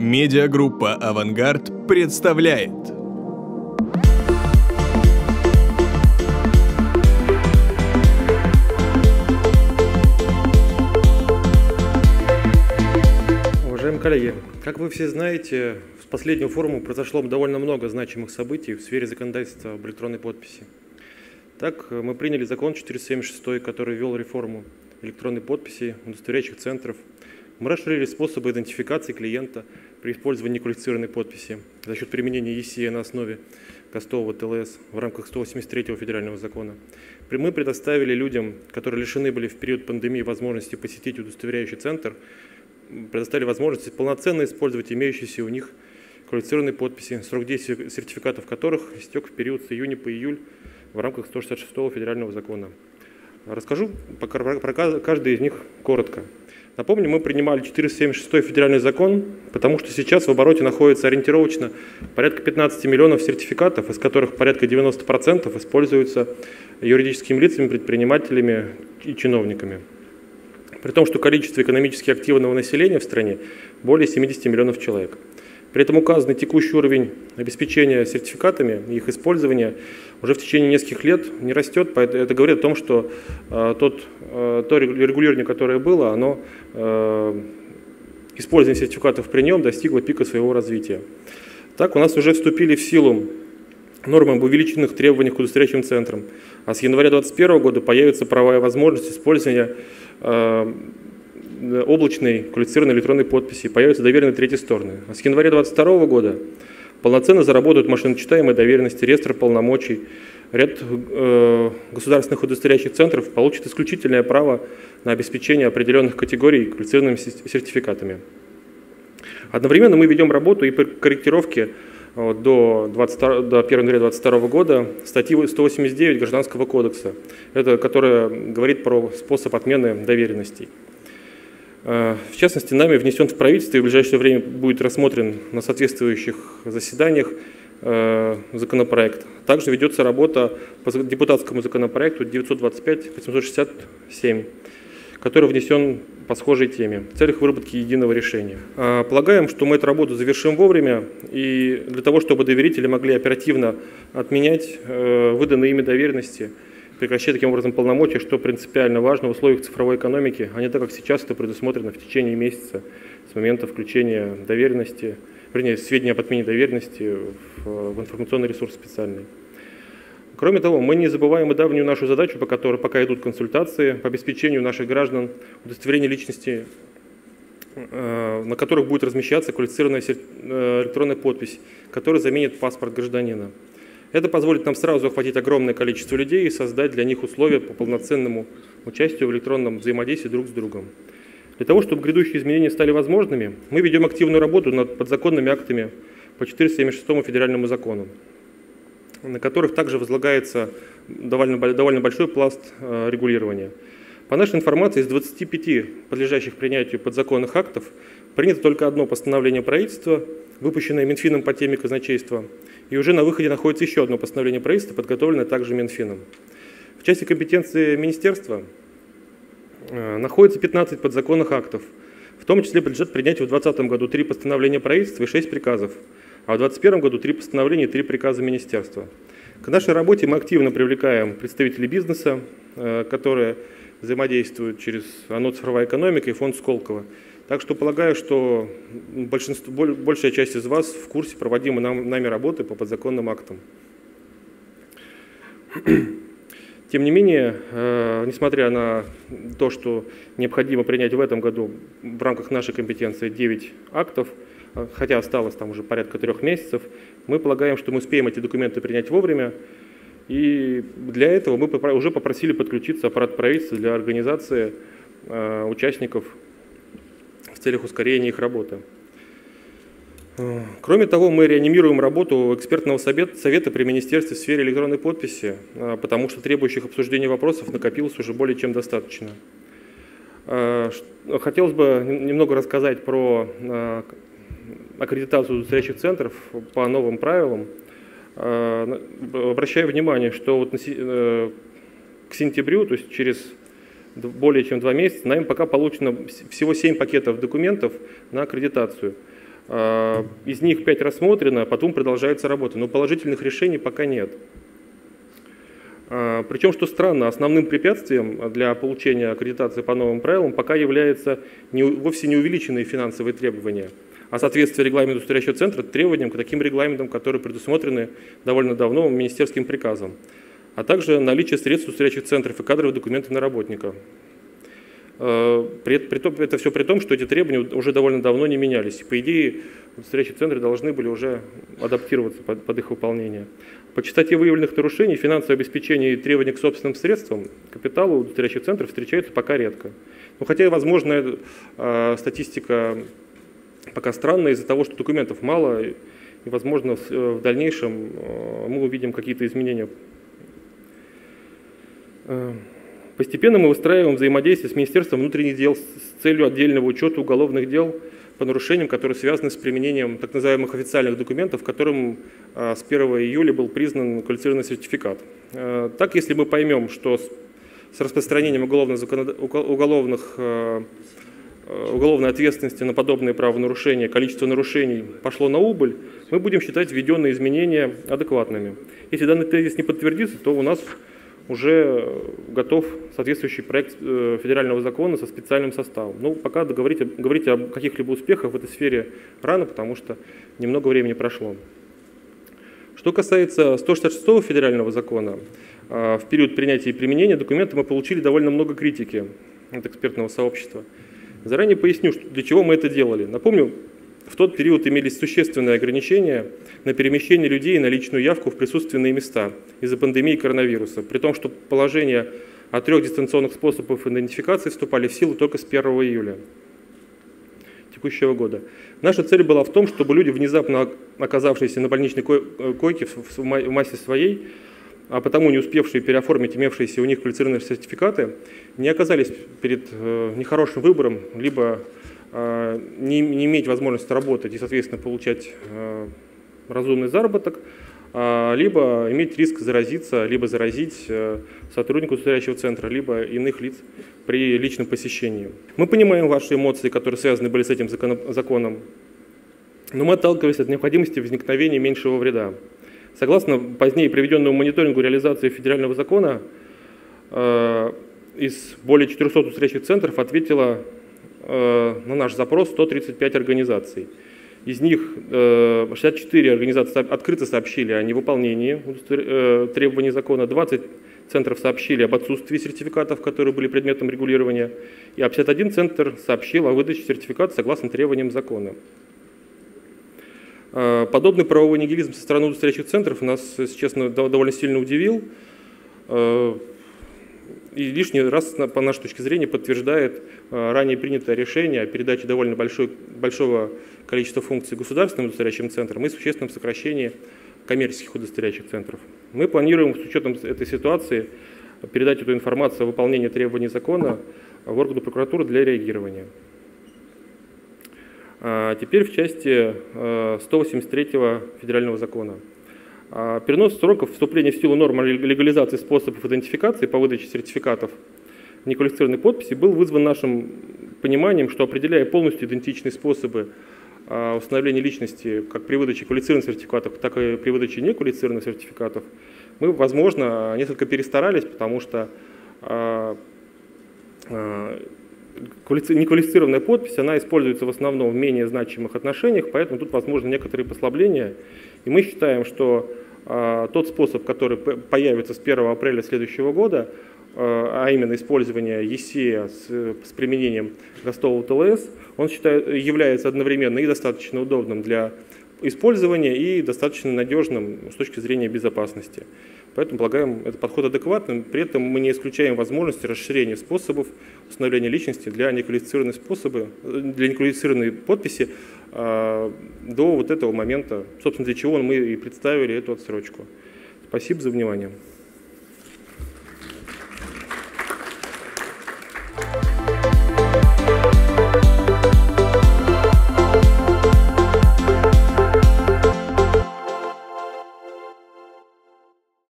Медиагруппа «Авангард» представляет. Уважаемые коллеги, как вы все знаете, в последнюю форуму произошло довольно много значимых событий в сфере законодательства об электронной подписи. Так, мы приняли закон 476, который ввел реформу электронной подписи, удостоверяющих центров. Мы расширили способы идентификации клиента при использовании квалифицированной подписи за счет применения ЕСИА на основе ГОСТового ТЛС в рамках 183-го федерального закона. Мы предоставили людям, которые лишены были в период пандемии возможности посетить удостоверяющий центр, предоставили возможность полноценно использовать имеющиеся у них квалифицированные подписи, срок действия сертификатов которых истек в период с июня по июль в рамках 166-го федерального закона. Расскажу про каждый из них коротко. Напомню, мы принимали 476-й федеральный закон, потому что сейчас в обороте находится ориентировочно порядка 15 миллионов сертификатов, из которых порядка 90% используются юридическими лицами, предпринимателями и чиновниками. При том, что количество экономически активного населения в стране более 70 миллионов человек. При этом указанный текущий уровень обеспечения сертификатами и их использования уже в течение нескольких лет не растет. Это говорит о том, что то регулирование, которое было, оно, использование сертификатов при нем достигло пика своего развития. Так, у нас уже вступили в силу нормы об увеличенных требованиях к удостоверяющим центрам. А с января 2021 года появится правовая возможность использования облачной квалифицированной электронной подписи, появятся доверенные третьей стороны. А с января 2022 года полноценно заработают машиночитаемые доверенности, реестр полномочий. Ряд государственных удостоверяющих центров получит исключительное право на обеспечение определенных категорий квалифицированными сертификатами. Одновременно мы ведем работу и по корректировке до 1 января 2022 года статьи 189 Гражданского кодекса, которая говорит про способ отмены доверенностей. В частности, нами внесен в правительство и в ближайшее время будет рассмотрен на соответствующих заседаниях законопроект. Также ведется работа по депутатскому законопроекту 925-867, который внесен по схожей теме в целях выработки единого решения. Полагаем, что мы эту работу завершим вовремя и для того, чтобы доверители могли оперативно отменять выданные ими доверенности, прекращая таким образом полномочия, что принципиально важно в условиях цифровой экономики, а не так, как сейчас это предусмотрено в течение месяца с момента включения доверенности, вернее, сведения об отмене доверенности в информационный ресурс специальный. Кроме того, мы не забываем и давнюю нашу задачу, по которой пока идут консультации по обеспечению наших граждан удостоверения личности, на которых будет размещаться квалифицированная электронная подпись, которая заменит паспорт гражданина. Это позволит нам сразу охватить огромное количество людей и создать для них условия по полноценному участию в электронном взаимодействии друг с другом. Для того, чтобы грядущие изменения стали возможными, мы ведем активную работу над подзаконными актами по 476 федеральному закону, на которых также возлагается довольно большой пласт регулирования. По нашей информации, из 25 подлежащих принятию подзаконных актов принято только одно постановление правительства, выпущенное Минфином по теме казначейства, и уже на выходе находится еще одно постановление правительства, подготовленное также Минфином. В части компетенции министерства находится 15 подзаконных актов, в том числе подлежат принятию в 2020 году 3 постановления правительства и 6 приказов, а в 2021 году 3 постановления и 3 приказа министерства. К нашей работе мы активно привлекаем представителей бизнеса, которые взаимодействуют через ОНО «Цифровая экономика» и фонд Сколково. Так что полагаю, что большая часть из вас в курсе проводимой нами работы по подзаконным актам. Тем не менее, несмотря на то, что необходимо принять в этом году в рамках нашей компетенции 9 актов, хотя осталось там уже порядка 3 месяцев, мы полагаем, что мы успеем эти документы принять вовремя. И для этого мы уже попросили подключиться аппарат правительства для организации участников в целях ускорения их работы. Кроме того, мы реанимируем работу экспертного совета при министерстве в сфере электронной подписи, потому что требующих обсуждения вопросов накопилось уже более чем достаточно. Хотелось бы немного рассказать про аккредитацию удостоверяющих центров по новым правилам. Обращаю внимание, что вот к сентябрю, то есть через более чем 2 месяца, нами пока получено всего 7 пакетов документов на аккредитацию. Из них 5 рассмотрено, потом продолжается работа, но положительных решений пока нет. Причем, что странно, основным препятствием для получения аккредитации по новым правилам пока является вовсе не увеличенные финансовые требования, а соответствие регламенту Стоящего центра требованиям к таким регламентам, которые предусмотрены довольно давно министерским приказом, а также наличие средств у стоящих центров и кадровых документов на работника. Это все при том, что эти требования уже довольно давно не менялись. По идее, стоящие центры должны были уже адаптироваться под их выполнение. По частоте выявленных нарушений, финансовое обеспечение и требования к собственным средствам, капиталу у стоящих центров встречаются пока редко. Но хотя, возможно, статистика пока странная из-за того, что документов мало, и, возможно, в дальнейшем мы увидим какие-то изменения. Постепенно мы выстраиваем взаимодействие с Министерством внутренних дел с целью отдельного учета уголовных дел по нарушениям, которые связаны с применением так называемых официальных документов, которым с 1 июля был признан квалифицированный сертификат. Так, если мы поймем, что с распространением уголовной ответственности на подобные правонарушения, количество нарушений пошло на убыль, мы будем считать введенные изменения адекватными. Если данный тезис не подтвердится, то у нас уже готов соответствующий проект федерального закона со специальным составом. Ну, пока говорить о каких-либо успехах в этой сфере рано, потому что немного времени прошло. Что касается 166-го федерального закона, в период принятия и применения документа мы получили довольно много критики от экспертного сообщества. Заранее поясню, для чего мы это делали. Напомню, в тот период имелись существенные ограничения на перемещение людей и на личную явку в присутственные места из-за пандемии коронавируса, при том, что положения о 3 дистанционных способах идентификации вступали в силу только с 1 июля текущего года. Наша цель была в том, чтобы люди, внезапно оказавшиеся на больничной койке в массе своей, а потому не успевшие переоформить имевшиеся у них квалифицированные сертификаты, не оказались перед нехорошим выбором либо не иметь возможности работать и, соответственно, получать разумный заработок, либо иметь риск заразиться, либо заразить сотруднику стоящего центра, либо иных лиц при личном посещении. Мы понимаем ваши эмоции, которые связаны были с этим законом, но мы отталкивались от необходимости возникновения меньшего вреда. Согласно позднее приведенному мониторингу реализации федерального закона, из более 400 стоящих центров ответило на наш запрос 135 организаций. Из них 64 организации открыто сообщили о невыполнении требований закона, 20 центров сообщили об отсутствии сертификатов, которые были предметом регулирования, и 51 центр сообщил о выдаче сертификата согласно требованиям закона. Подобный правовой нигилизм со стороны удостоверяющих центров нас, если честно, довольно сильно удивил и лишний раз, по нашей точке зрения, подтверждает ранее принятое решение о передаче довольно большого количества функций государственным удостоверяющим центрам и существенном сокращении коммерческих удостоверяющих центров. Мы планируем с учетом этой ситуации передать эту информацию о выполнении требований закона в органы прокуратуры для реагирования. А теперь в части 183-го федерального закона. Перенос сроков вступления в силу нормы легализации способов идентификации по выдаче сертификатов неквалифицированной подписи был вызван нашим пониманием, что, определяя полностью идентичные способы установления личности как при выдаче квалифицированных сертификатов, так и при выдаче неквалифицированных сертификатов, мы, возможно, несколько перестарались, потому что неквалифицированная подпись, она используется в основном в менее значимых отношениях, поэтому тут возможны некоторые послабления. И мы считаем, что тот способ, который появится с 1 апреля следующего года, а именно использование ЕСИА с применением ГОСТового ТЛС, он является одновременно и достаточно удобным для использования, и достаточно надежным с точки зрения безопасности. Поэтому полагаем этот подход адекватным, при этом мы не исключаем возможности расширения способов установления личности для неквалифицированной подписи до вот этого момента, собственно, для чего мы и представили эту отсрочку. Спасибо за внимание.